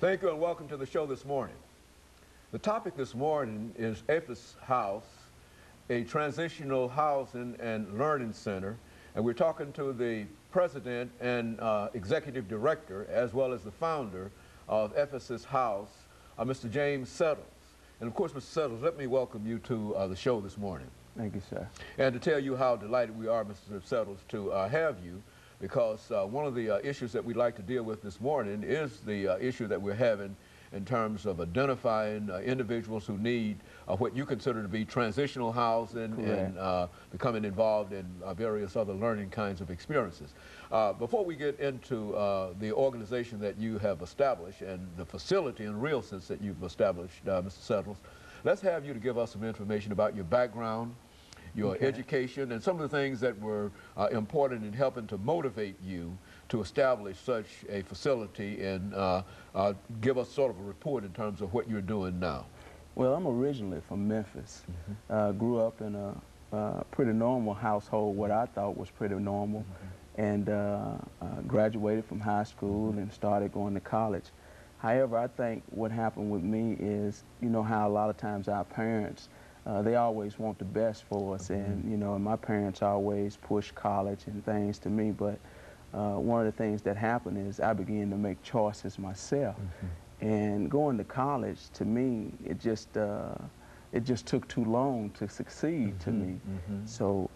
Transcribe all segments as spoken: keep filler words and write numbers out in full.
Thank you and welcome to the show this morning. The topic this morning is Ephesus House, a transitional housing and learning center, and we're talking to the president and uh, executive director, as well as the founder of Ephesus House, uh, Mister James Settles. And of course, Mister Settles, let me welcome you to uh, the show this morning. Thank you, sir. And to tell you how delighted we are, Mister Settles, to uh, have you, because uh, one of the uh, issues that we'd like to deal with this morning is the uh, issue that we're having in terms of identifying uh, individuals who need uh, what you consider to be transitional housing. Correct. And uh, becoming involved in uh, various other learning kinds of experiences. Uh, before we get into uh, the organization that you have established and the facility in real sense that you've established, uh, Mister Settles, let's have you to give us some information about your background, your okay. education, and some of the things that were uh, important in helping to motivate you to establish such a facility, and uh, uh, give us sort of a report in terms of what you're doing now. Well, I'm originally from Memphis. Mm-hmm. uh, grew up in a, a pretty normal household, what I thought was pretty normal, mm-hmm. and uh, uh, graduated from high school and started going to college. However, I think what happened with me is, you know how a lot of times our parents, Uh, they always want the best for us, mm-hmm. and you know, and my parents always push college and things to me, but uh, one of the things that happened is I began to make choices myself, mm-hmm. and going to college, to me, it just uh, it just took too long to succeed, mm-hmm. to me, mm-hmm. so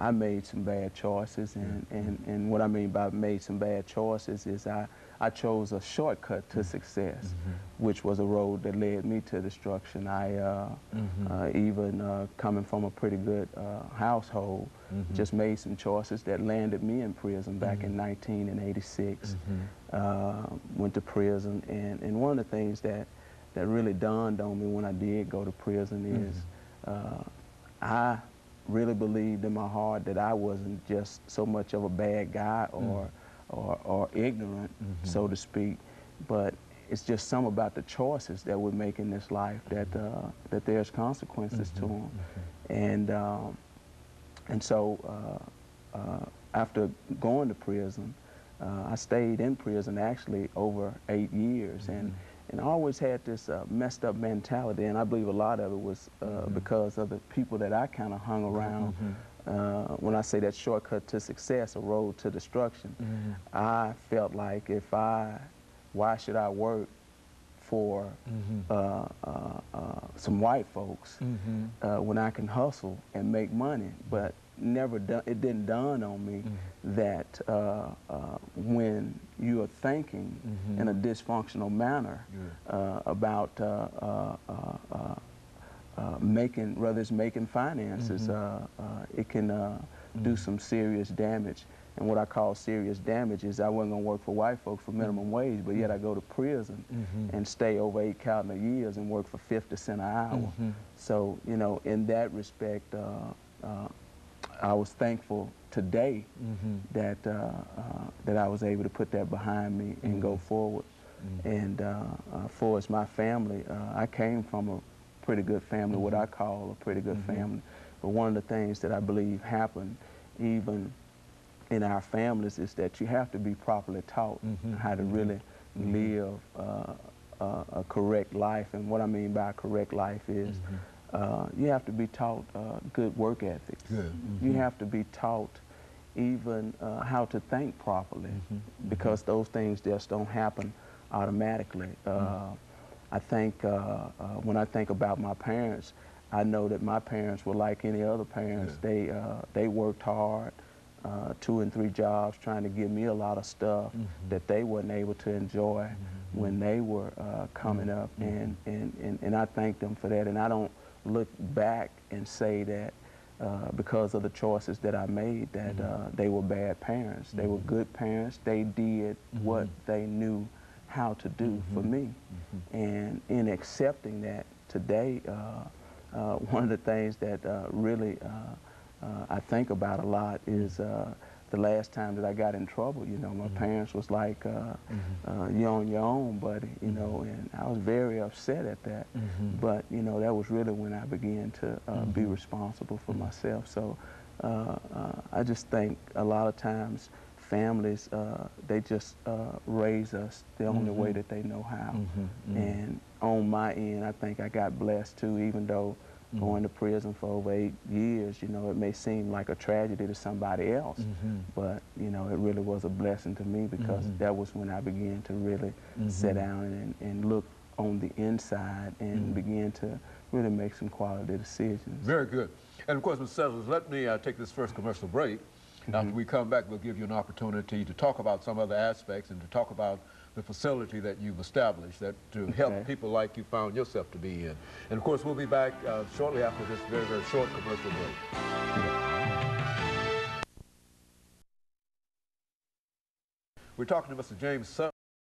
I made some bad choices, and, mm-hmm. and, and what I mean by made some bad choices is I, I chose a shortcut to success, mm-hmm. which was a road that led me to destruction. I, uh, mm-hmm. uh, even uh, coming from a pretty good uh, household, mm-hmm. just made some choices that landed me in prison back mm-hmm. in nineteen eighty-six. Mm-hmm. uh, went to prison, and, and one of the things that, that really dawned on me when I did go to prison is mm-hmm. uh, I really believed in my heart that I wasn't just so much of a bad guy or mm-hmm. Or, or ignorant, mm-hmm. so to speak, but it's just some about the choices that we make in this life that uh, that there's consequences mm-hmm. to them, mm-hmm. and um, and so uh, uh, after going to prison, uh, I stayed in prison actually over eight years, mm-hmm. and and I always had this uh, messed up mentality, and I believe a lot of it was uh, mm-hmm. because of the people that I kind of hung around. Mm-hmm. Uh, when I say that shortcut to success, a road to destruction, mm-hmm. I felt like if I, why should I work for mm-hmm. uh, uh, uh, some white folks mm-hmm. uh, when I can hustle and make money? But never, do, it didn't dawn on me mm-hmm. that uh, uh, when you are thinking mm-hmm. in a dysfunctional manner yeah. uh, about uh, uh, uh, uh, Uh, making, whether it's making finances, mm-hmm. uh, uh, it can uh, mm-hmm. do some serious damage. And what I call serious damage is I wasn't going to work for white folks for minimum wage, but yet I go to prison mm-hmm. and stay over eight calendar years and work for fifty cents an hour. Mm-hmm. So, you know, in that respect, uh, uh, I was thankful today mm-hmm. that, uh, uh, that I was able to put that behind me and mm-hmm. go forward. Mm-hmm. And uh, uh, for as my family, uh, I came from a pretty good family, mm-hmm. what I call a pretty good mm-hmm. family. But one of the things that I believe happened even in our families is that you have to be properly taught mm-hmm. how to really mm-hmm. live uh, a, a correct life. And what I mean by a correct life is mm-hmm. uh, you have to be taught uh, good work ethics. Good. Mm-hmm. You have to be taught even uh, how to think properly mm-hmm. because those things just don't happen automatically. Mm-hmm. uh, I think uh, uh, when I think about my parents, I know that my parents were like any other parents. Yeah. They uh, they worked hard, uh, two and three jobs, trying to give me a lot of stuff mm-hmm. that they weren't able to enjoy mm-hmm. when they were uh, coming mm-hmm. up, and, and, and, and I thank them for that. And I don't look back and say that uh, because of the choices that I made that mm-hmm. uh, they were bad parents. Mm-hmm. They were good parents. They did mm-hmm. what they knew how to do mm-hmm. for me. Mm-hmm. And in accepting that today, uh, uh, one of the things that uh, really uh, uh, I think about a lot is uh, the last time that I got in trouble, you know, my mm-hmm. parents was like, uh, mm-hmm. uh, you're on your own, buddy, you mm-hmm. know, and I was very upset at that. Mm-hmm. But, you know, that was really when I began to uh, mm-hmm. be responsible for mm-hmm. myself. So uh, uh, I just think a lot of times families, uh, they just uh, raise us the mm-hmm. only way that they know how. Mm-hmm. Mm-hmm. And on my end, I think I got blessed too, even though mm-hmm. going to prison for over eight years, you know, it may seem like a tragedy to somebody else, mm-hmm. but, you know, it really was a blessing to me because mm-hmm. that was when I began to really mm-hmm. sit down and, and look on the inside and mm-hmm. begin to really make some quality decisions. Very good. And of course, Mister Settles, let me uh, take this first commercial break. Mm-hmm. After we come back, we'll give you an opportunity to talk about some other aspects and to talk about the facility that you've established that to okay. help people like you found yourself to be in. And of course, we'll be back uh, shortly after this very, very short commercial break. Mm-hmm. We're talking to Mister James Settles.